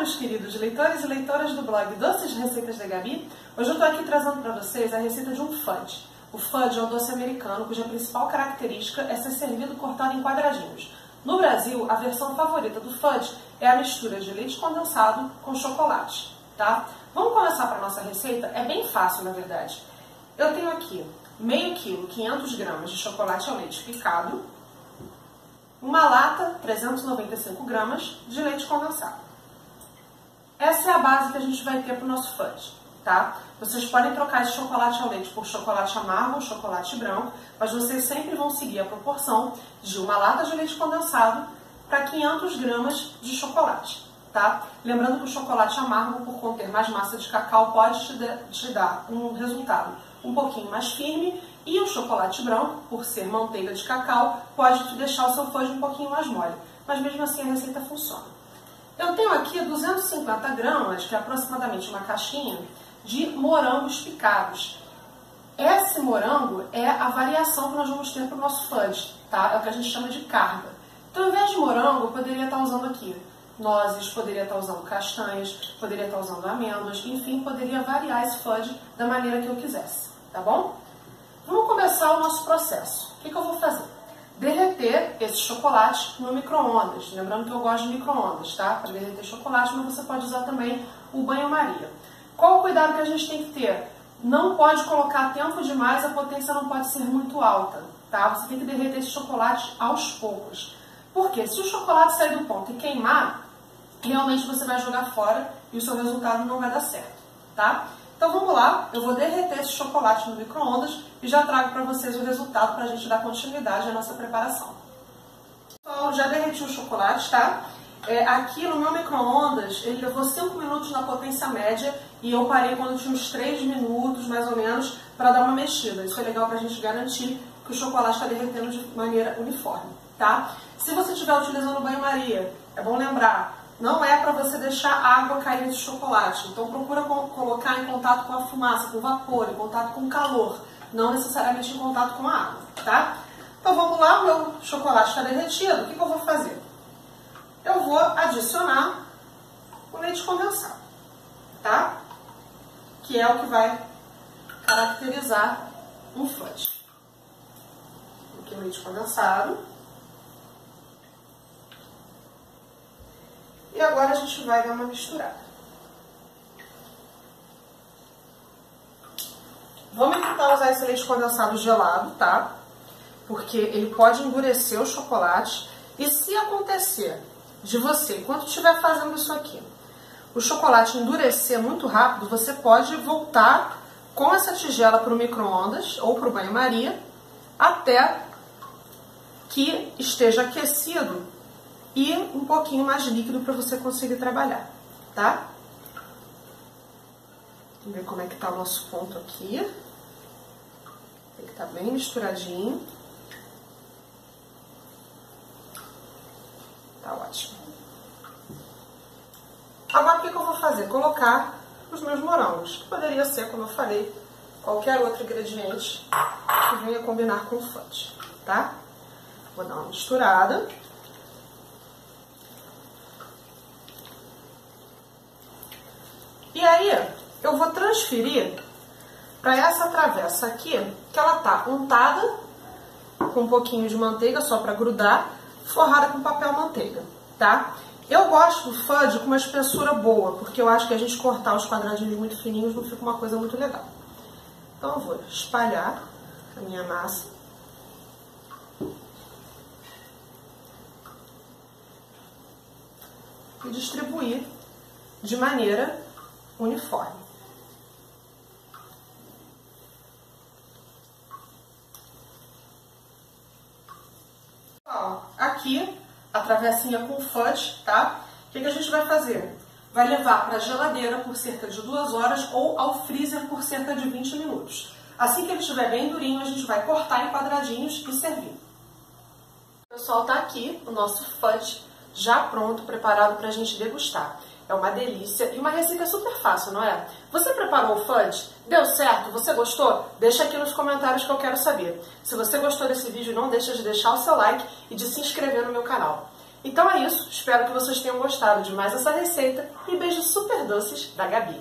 meus queridos leitores e leitoras do blog Doces Receitas da Gabi. Hoje eu estou aqui trazendo para vocês a receita de um fudge. O fudge é um doce americano cuja principal característica é ser servido cortado em quadradinhos. No Brasil, a versão favorita do fudge é a mistura de leite condensado com chocolate, tá? Vamos começar para a nossa receita? É bem fácil, na verdade. Eu tenho aqui meio quilo, 500 gramas de chocolate ao leite picado, uma lata, 395 gramas, de leite condensado. Essa é a base que a gente vai ter para o nosso fudge, tá? Vocês podem trocar esse chocolate ao leite por chocolate amargo ou chocolate branco, mas vocês sempre vão seguir a proporção de uma lata de leite condensado para 500 gramas de chocolate, tá? Lembrando que o chocolate amargo, por conter mais massa de cacau, pode te dar um resultado um pouquinho mais firme, e o chocolate branco, por ser manteiga de cacau, pode te deixar o seu fudge um pouquinho mais mole, mas mesmo assim a receita funciona. Eu tenho aqui 250 gramas, que é aproximadamente uma caixinha, de morangos picados. Esse morango é a variação que nós vamos ter para o nosso fudge, tá? É o que a gente chama de carga. Então, ao invés de morango, eu poderia estar usando aqui nozes, poderia estar usando castanhas, poderia estar usando amêndoas, enfim, poderia variar esse fudge da maneira que eu quisesse, tá bom? Vamos começar o nosso processo. O que eu vou fazer? Derreter esse chocolate no micro-ondas. Lembrando que eu gosto de micro-ondas, tá? Para derreter chocolate, mas você pode usar também o banho-maria. Qual o cuidado que a gente tem que ter? Não pode colocar tempo demais, a potência não pode ser muito alta, tá? Você tem que derreter esse chocolate aos poucos. Porque se o chocolate sair do ponto e queimar, realmente você vai jogar fora e o seu resultado não vai dar certo, tá? Então vamos lá, eu vou derreter esse chocolate no micro-ondas e já trago para vocês o resultado para a gente dar continuidade à nossa preparação. Pessoal, já derreti o chocolate, tá? Aqui no meu micro-ondas ele levou 5 minutos na potência média e eu parei quando tinha uns 3 minutos, mais ou menos, para dar uma mexida. Isso é legal para a gente garantir que o chocolate está derretendo de maneira uniforme, tá? Se você estiver utilizando banho-maria, é bom lembrar, não é para você deixar a água cair nesse chocolate. Então procura colocar em contato com a fumaça, com o vapor, em contato com o calor, não necessariamente em contato com a água, tá? Então vamos lá, o meu chocolate está derretido, o que eu vou fazer? Eu vou adicionar o leite condensado, tá? Que é o que vai caracterizar um fudge. Aqui o leite condensado. E agora a gente vai dar uma misturada. Vamos tentar usar esse leite condensado gelado, tá? Porque ele pode endurecer o chocolate. E se acontecer de você, enquanto estiver fazendo isso aqui, o chocolate endurecer muito rápido, você pode voltar com essa tigela para o micro-ondas ou para o banho-maria até que esteja aquecido e um pouquinho mais líquido para você conseguir trabalhar, tá? Vamos ver como é que tá o nosso ponto aqui. Tem que estar bem misturadinho. Tá ótimo. Agora o que eu vou fazer? Colocar os meus morangos, que poderia ser, como eu falei, qualquer outro ingrediente que venha combinar com o fudge, tá? Vou dar uma misturada. E aí, eu vou transferir para essa travessa aqui, que ela tá untada com um pouquinho de manteiga, só para grudar, forrada com papel manteiga, tá? Eu gosto do fudge com uma espessura boa, porque eu acho que a gente cortar os quadradinhos muito fininhos não fica uma coisa muito legal. Então eu vou espalhar a minha massa. E distribuir de maneira uniforme. Ó, aqui a travessinha com o fudge, tá? O que a gente vai fazer? Vai levar para a geladeira por cerca de 2 horas ou ao freezer por cerca de 20 minutos. Assim que ele estiver bem durinho, a gente vai cortar em quadradinhos e servir. Pessoal, tá aqui o nosso fudge já pronto, preparado para a gente degustar. É uma delícia e uma receita super fácil, não é? Você preparou o fudge? Deu certo? Você gostou? Deixa aqui nos comentários que eu quero saber. Se você gostou desse vídeo, não deixa de deixar o seu like e de se inscrever no meu canal. Então é isso, espero que vocês tenham gostado de mais essa receita e beijos super doces da Gabi!